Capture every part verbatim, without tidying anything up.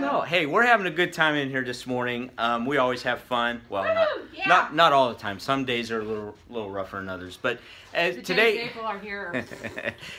don't know. Hey, we're having a good time in here this morning. Um, we always have fun. Well, not, yeah. not not all the time. Some days are a little little rougher than others. But uh, today, people are here.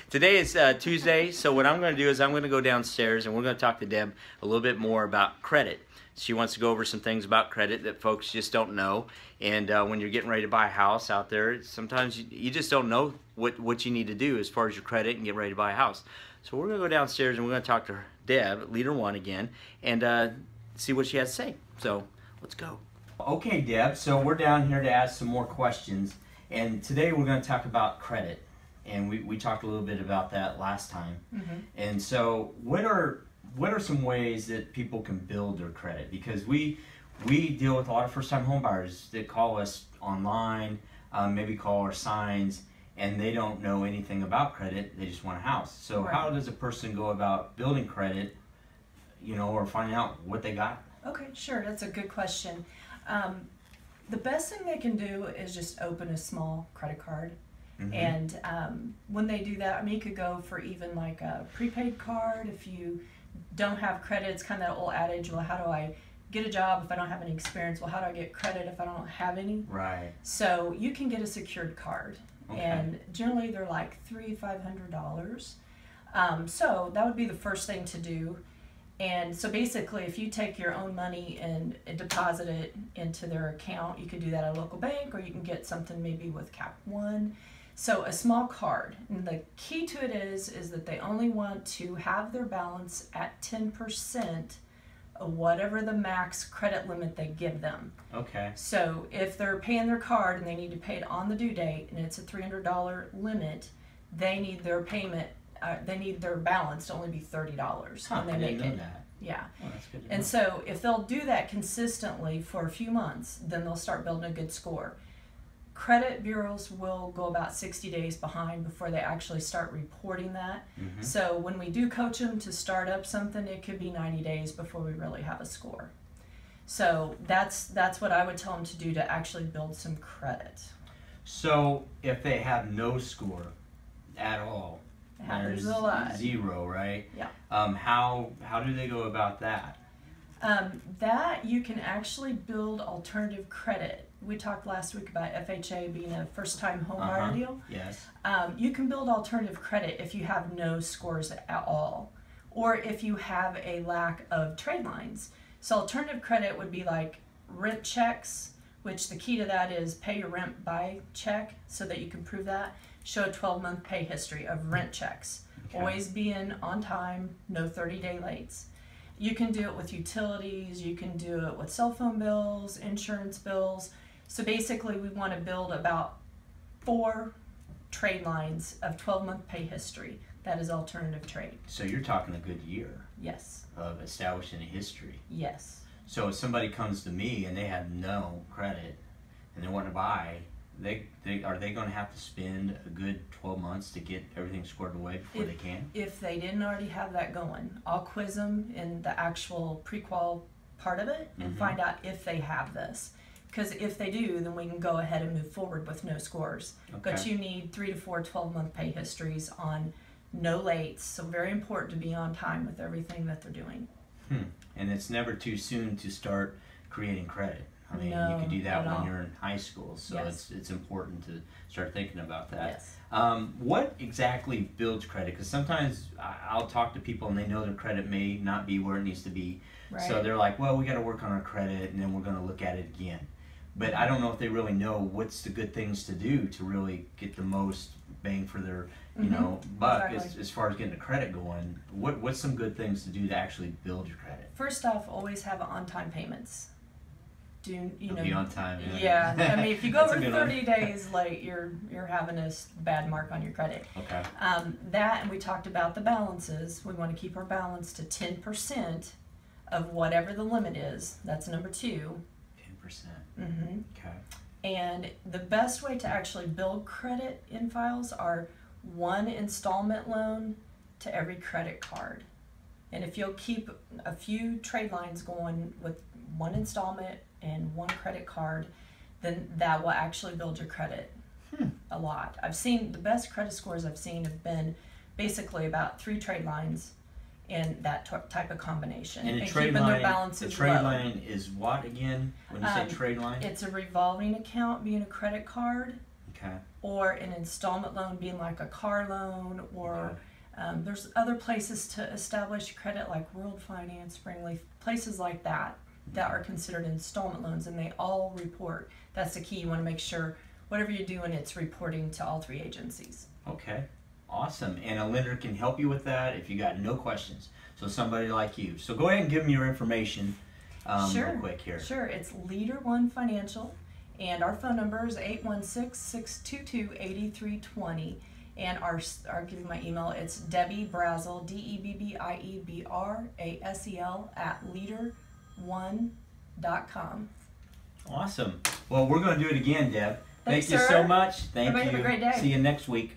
Today is uh, Tuesday, so what I'm going to do is I'm going to go downstairs and we're going to talk to Deb a little bit more about credit. She wants to go over some things about credit that folks just don't know. And uh, when you're getting ready to buy a house out there, sometimes you, you just don't know what, what you need to do as far as your credit and get ready to buy a house. So we're going to go downstairs and we're going to talk to Deb, Leader One again, and uh, see what she has to say. So let's go. Okay, Deb, so we're down here to ask some more questions. And today we're going to talk about credit. And we, we talked a little bit about that last time. Mm-hmm. And so what are... What are some ways that people can build their credit? Because we we deal with a lot of first-time homebuyers that call us online, um, maybe call our signs, and they don't know anything about credit. They just want a house. So right. How does a person go about building credit, you know, or finding out what they got? Okay, sure. That's a good question. Um, the best thing they can do is just open a small credit card. Mm-hmm. And um, when they do that, I mean, you could go for even like a prepaid card if you... don't have credit. It's kind of that old adage, well, how do I get a job if I don't have any experience? Well, how do I get credit if I don't have any? Right. So you can get a secured card. Okay. And generally they're like three, five hundred dollars. Um, so that would be the first thing to do. And so basically if you take your own money and deposit it into their account, you could do that at a local bank, or you can get something maybe with Cap One. So a small card, and the key to it is, is that they only want to have their balance at ten percent of whatever the max credit limit they give them. Okay. So if they're paying their card and they need to pay it on the due date, and it's a three hundred dollar limit, they need their payment, uh, they need their balance to only be thirty dollars. Huh, when they I didn't make know it. That. Yeah. Well, that's good to and know. So if they'll do that consistently for a few months, then they'll start building a good score. Credit bureaus will go about sixty days behind before they actually start reporting that. Mm-hmm. So when we do coach them to start up something, it could be ninety days before we really have a score. So that's that's what I would tell them to do to actually build some credit. So if they have no score at all, there's zero, right? Yeah. Um, how how do they go about that? Um, that you can actually build alternative credit. We talked last week about F H A being a first-time home buyer uh-huh. deal. Yes. Um, you can build alternative credit if you have no scores at all, or if you have a lack of trade lines. So alternative credit would be like rent checks, which the key to that is pay your rent by check so that you can prove that. Show a twelve month pay history of rent checks. Okay. Always being on time, no thirty day lates. You can do it with utilities, you can do it with cell phone bills, insurance bills. So basically we want to build about four trade lines of twelve month pay history. That is alternative trade. So you're talking a good year. Yes. Of establishing a history. Yes. So if somebody comes to me and they have no credit and they want to buy, they, they are they going to have to spend a good twelve months to get everything squared away before if, they can? If they didn't already have that going, I'll quiz them in the actual pre-qual part of it and mm-hmm. find out if they have this. Because if they do, then we can go ahead and move forward with no scores. Okay. But you need three to four twelve month pay histories on no lates. So very important to be on time with everything that they're doing. Hmm. And it's never too soon to start creating credit. I mean, no, you can do that when all. You're in high school, so yes. it's it's important to start thinking about that. Yes. Um, what exactly builds credit? Because sometimes I'll talk to people and they know their credit may not be where it needs to be, right. So they're like, well, we got to work on our credit and then we're going to look at it again. But I don't know if they really know what's the good things to do to really get the most bang for their, you mm-hmm. know, buck exactly. as, as far as getting the credit going. What What's some good things to do to actually build your credit? First off, always have on-time payments. Do, you know, be on time. Yeah. yeah, I mean, if you go over thirty days late, you're you're having a bad mark on your credit. Okay. Um, that, and we talked about the balances. We want to keep our balance to ten percent of whatever the limit is. That's number two. ten percent. Mm-hmm. Okay. And the best way to actually build credit in files are one installment loan to every credit card. And if you'll keep a few trade lines going with one installment and one credit card, then that will actually build your credit hmm. a lot. I've seen the best credit scores I've seen have been basically about three trade lines in that type of combination, and, and keeping line, their balances the trade low. Line is what again? When you um, say trade line, it's a revolving account being a credit card, okay, or an installment loan being like a car loan, or okay. um, there's other places to establish credit like World Finance, Springleaf, places like that that are considered installment loans, and they all report. That's the key. You want to make sure whatever you're doing, it's reporting to all three agencies. Okay. Awesome, and a lender can help you with that if you got no questions. So somebody like you. So go ahead and give them your information um, sure. real quick here. Sure, it's Leader One Financial, and our phone number is eight one six, six two two, eight three two zero, and our, I'll give you my email, it's Debbie Brasel, D E B B I E B R A S E L, at leader one dot com. Awesome. Well, we're going to do it again, Deb. Thanks, Thank you sir. so much. Thank Everybody you. Have a great day. See you next week.